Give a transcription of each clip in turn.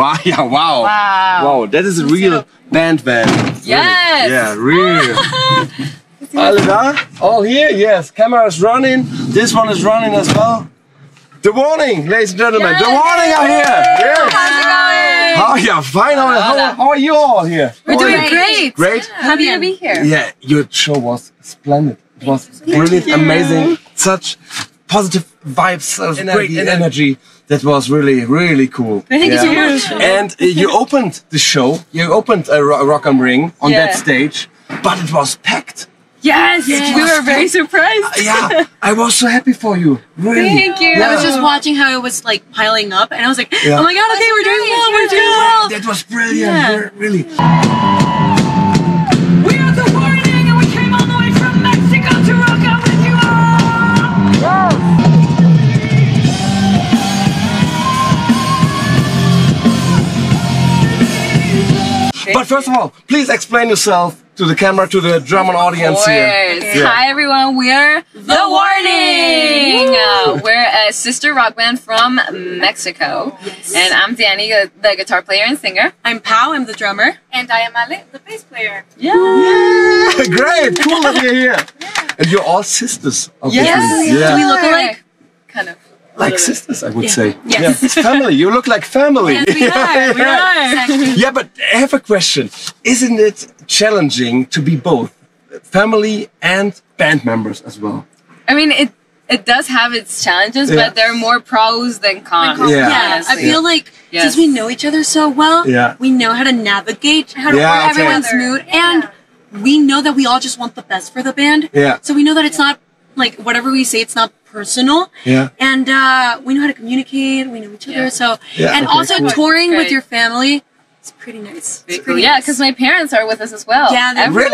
Wow! Yeah! Wow! Wow! That is a real band. Yes. Yeah, real. All here. Yes. Camera is running. This one is running as well. The Warning, ladies and gentlemen. Yes. The Warning are here. Yes. How's it going? Oh yeah, fine. How are you all here? We're doing great. Great. Happy to be here. Yeah, your show was splendid. It was brilliant, amazing. Such positive vibes, great energy. That was really, really cool. Thank you so much. And you opened the show, you opened a Rock Am Ring on that stage, but it was packed. Yes, we were very surprised. Yeah, I was so happy for you. Really. Thank you. Yeah. I was just watching how it was like piling up, and I was like, oh my God, okay, we're doing well, we're doing well. That was brilliant, really. We are the Warning, and we came all the way from Mexico to Rock Am with you all. Wow. But first of all, please explain yourself to the camera, to the German audience here. Yeah. Hi everyone, we are The Warning! We're a sister rock band from Mexico. Yes. And I'm Danny, the guitar player and singer. I'm Pau, I'm the drummer. And I am Ale, the bass player. Yeah! Great! Cool that you're here. And you're all sisters, obviously. Yes! Yeah. Do we look alike? Kind of. Like sisters, I would say. Yes. It's family. You look like family. Yes, we are. We are. Exactly. Yeah, but I have a question. Isn't it challenging to be both family and band members as well? I mean, it does have its challenges, but there are more pros than cons. I feel like since we know each other so well, we know how to navigate, how to work everyone's mood, and we know that we all just want the best for the band. Yeah. So we know that it's not like whatever we say, it's not personal, and we know how to communicate, we know each other, so and also touring with your family, it's pretty nice. It's pretty nice. Because my parents are with us as well. Everyone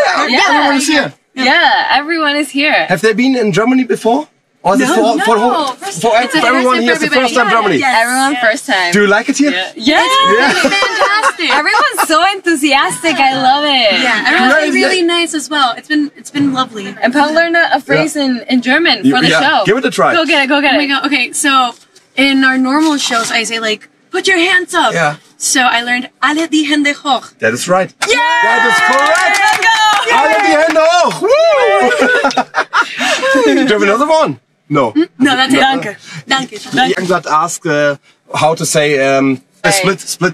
is here. Everyone is here. Have they been in Germany before? Or no, for everyone here, it's the first time Germany. Yes. Everyone first time. Do you like it here? It's really fantastic. Everyone's so enthusiastic. I love it. Yeah, everyone's really nice as well. It's been lovely. And Paul learned a phrase in German for the show. Give it a try. Go get it. Oh my God. Okay, so in our normal shows, I say like, put your hands up. Yeah. So I learned alle die Hände hoch. That is right. Yeah. That is correct. Let's go. Alle die Hände hoch. Woo! Do you have another one? No. No, that's it. Danke. Danke. Young blood asked how to say split the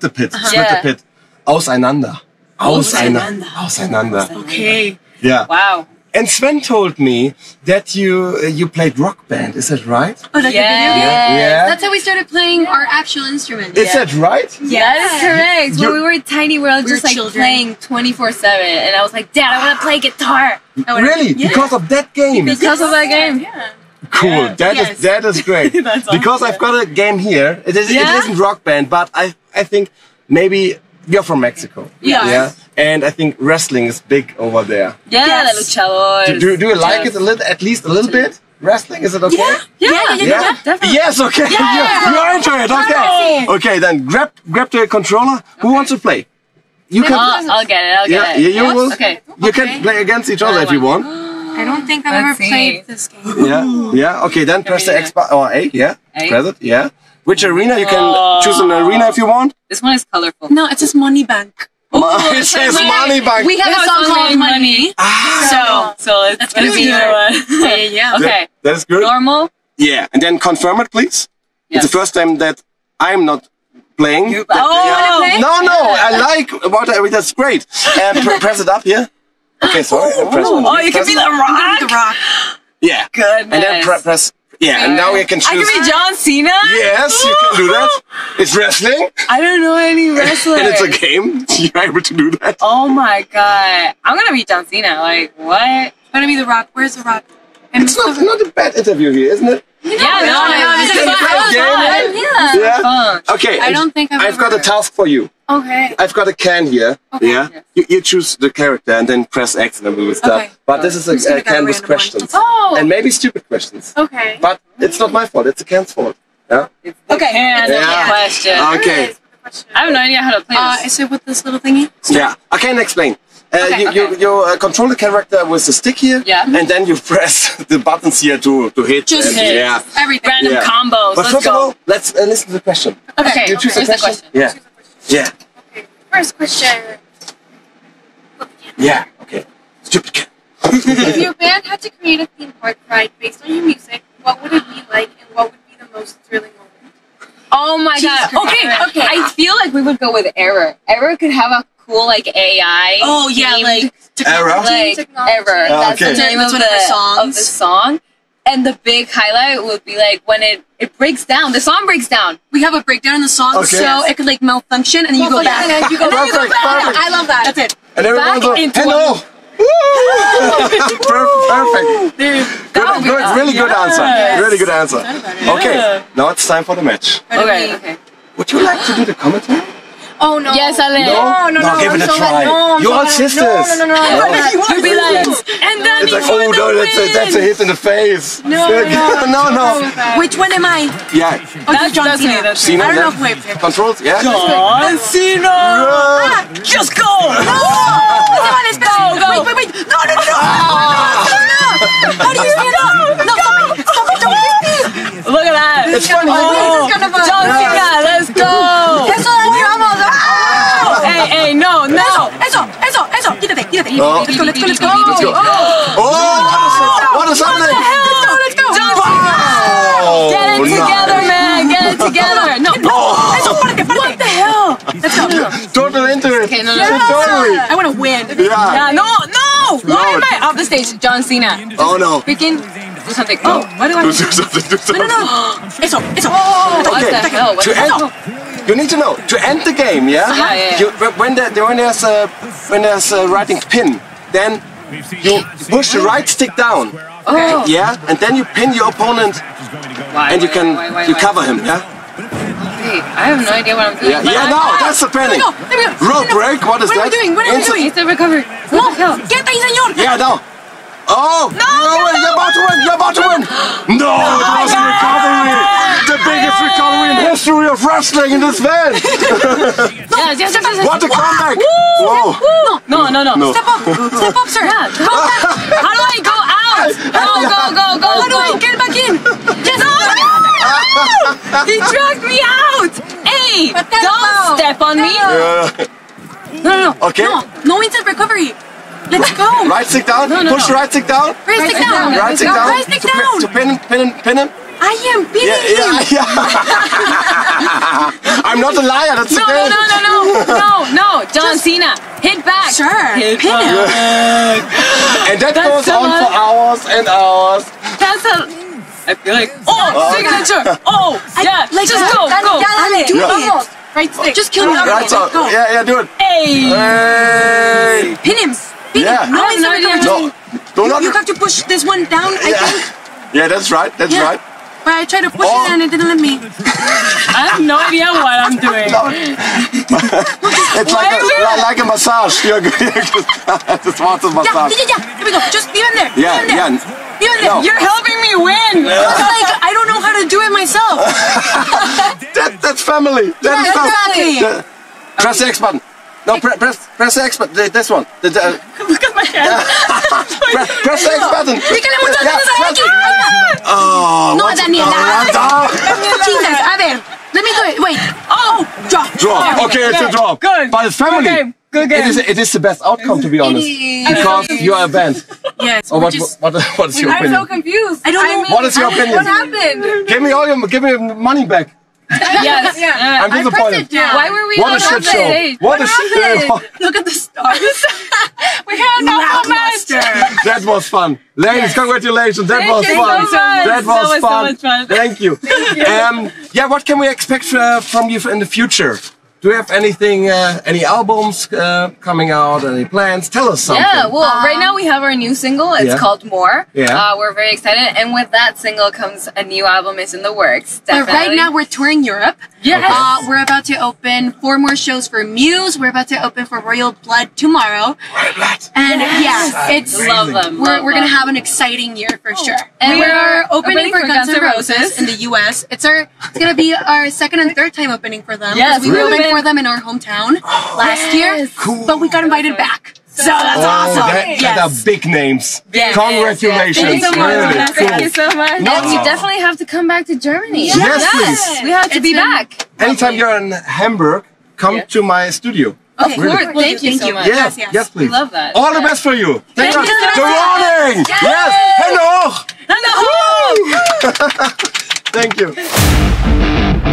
pit. Split the pit. Auseinander. Auseinander. Auseinander. Okay. Yeah. Wow. And Sven told me that you played rock band. Is that right? Oh, that's that's how we started playing our actual instruments. Is that right? Yeah, that is correct. When we were tiny, we were just like playing 24/7, and I was like, Dad, I want to play guitar. Really? Yeah. Because of that game? Because of that game. Yeah. Cool. Yeah. That is great. That's awesome. Because I've got a game here. It isn't rock band, but I think maybe you're from Mexico. Yeah. And I think wrestling is big over there. Yeah. Luchadores. Do you like it at least a little bit? Wrestling, is it okay? Yeah, definitely. Yes, okay. Yeah. You're into it. Okay. Oh. Okay, then grab the controller. Okay. Who wants to play? You can. I'll get it. Yeah, you will. Okay. You can play against each other if you want. I don't think I've ever played this game. Yeah, okay, then press the X button, or A, press it, Which arena? You can choose an arena if you want. This one is colorful. No, it says Money Bank. Oh, it says Money Bank. We have a song called Money. Ah. So that's going to be your one. Yeah. Okay. That is good. Normal. Yeah, and then confirm it, please. It's the first time that I'm not playing. You play? No, I like what that's great. Press it up here. Okay, so you can be the Rock. I can be the Rock. Yeah. Good. And then press. Yeah. Right. And now you can choose. I can be John Cena. Yes, you can do that. It's wrestling. I don't know any wrestling. And it's a game. You're able to do that. Oh my God! I'm gonna be John Cena. Like what? I'm gonna be the Rock. Where's the Rock? And it's not a bad interview here, isn't it? You know, it's fun. Okay. I don't think I've got a task for you. Okay. I've got a can here. Okay. Yeah. Yes. You choose the character and then press X and then we will start. Okay. But this is a can with questions. And maybe stupid questions. Okay. But it's not my fault. It's the can's fault. Yeah. It's the can. Yeah. Question. Okay. I have no idea how to play this. Is it with this little thingy? Yeah. I can explain. You control the character with the stick here, and then you press the buttons here to hit. Just hit. Yeah. Everything. Random combos. But first of all, let's listen to the question. Okay. You choose the question. Yeah. Yeah. Okay. First question. Yeah. Okay. Stupid kid. If your band had to create a theme park ride based on your music, what would it be like, and what would be the most thrilling moment? Oh my God. Okay. I feel like we would go with Error. Error could have a cool like AI. Oh yeah, like Error. Like Error. That's the name of the song. And the big highlight would be like when it breaks down. The song breaks down. We have a breakdown in the song, so it could like malfunction, and then you go back. I love that. That's it. And everyone goes, hello. Perfect. Really good answer. Yes. Really good answer. Okay, now it's time for the match. Okay. Would you like to do the commentary? Oh no! Yes, Ale. No, give it a try. You're all sisters. No. You'd be like, and then it's like, oh no, that's a hit in the face. No. Which one am I? Yeah. That's John Cena. I don't know who I picked. Controls? Yeah. John Cena. Just go. Go. Wait. No. How do you stand up? No, stop it! Don't do this. Look at that. It's funny. John Cena. Let's go. No! Eso! Get it! Let's go! Oh! What is happening? What the hell? Let's go! Get it together, man! No! What the hell? Let's go! Total interest! Okay, no. I want to win! Yeah! No! Why am I off the stage? John Cena! Oh no! Freaking do something! Oh! Why do I do something? No! Eso! Okay! You need to know to end the game, yeah? When there's a writing pin, then you push the right stick down, yeah, and then you pin your opponent, and you cover him, yeah. I have no idea what I'm doing. Yeah, that's the panic. Rope break. What is that? What are we doing? It's a recovery. No, get the señor. Yeah, no. Oh! No! You're about to win! No! It was a recovery! The biggest recovery in history of wrestling in this band! What a comeback! Whoa! No! Step up, sir! How do I go out? Go! How do I get back in? No! He dragged me out! Hey! Don't step on me! No! Okay! No instant recovery! Let's go! Right stick down? No. Push right stick down? Right stick down! To pin him? I am pinning him! Yeah. I'm not a liar, that's the game! No! John Cena, hit back! Sure, pin him! Yeah. And that goes on for hours and hours. I feel like... Oh! Signature! Oh! Yeah! Just go! Right stick! Just kill me! Yeah, do it! Hey! Pin him! Yeah. No. You have to push this one down, I think. Yeah, that's right. But I tried to push it and it didn't let me. I have no idea what I'm doing. It's like a massage. It's lots of massage. Yeah. Here we go. Just leave him there. Yeah. You're helping me win. I don't know how to do it myself. That's family. That's family. Press the X button. No, press the X button. This one. Look at my hand. Press the X button. No, Daniela. Jesus, a ver. Let me do it. Wait. Oh, draw. Okay, it's a draw. Good. But it's family. Good game. It is the best outcome, to be honest. Because you are a band. Yes. What is your opinion? I'm so confused. I don't know. What is your opinion? What happened? Give me your money back. Yes. I'm disappointed. Why were we on the stage? What a shit show. Look at the stars. We had no match. That was fun. Ladies, congratulations. That was so much fun. Thank you. What can we expect from you in the future? Do you have anything, any albums coming out, any plans? Tell us something. Yeah, well, right now we have our new single. It's called More. Yeah. We're very excited. And with that single comes a new album is in the works. Definitely. But right now we're touring Europe. Yes. Okay. We're about to open 4 more shows for Muse. We're about to open for Royal Blood tomorrow. Royal Blood. And it's amazing. We're going to have an exciting year for sure. And we are opening for Guns N' Roses in the U.S. It's going to be our 2nd and 3rd time opening for them. Yes, we for them in our hometown last year, but we got invited back. So that's awesome. That are big names. Yes. Congratulations. Thank you so much. No. And you definitely have to come back to Germany. Yes. We have to be back. Anytime you're in Hamburg, come to my studio. Okay, of course. Thank you so much. Yes, yes, yes, please. I love that. All the best for you. Thank you. The Warning. Yes. Yes. Hello. Hello. Thank you.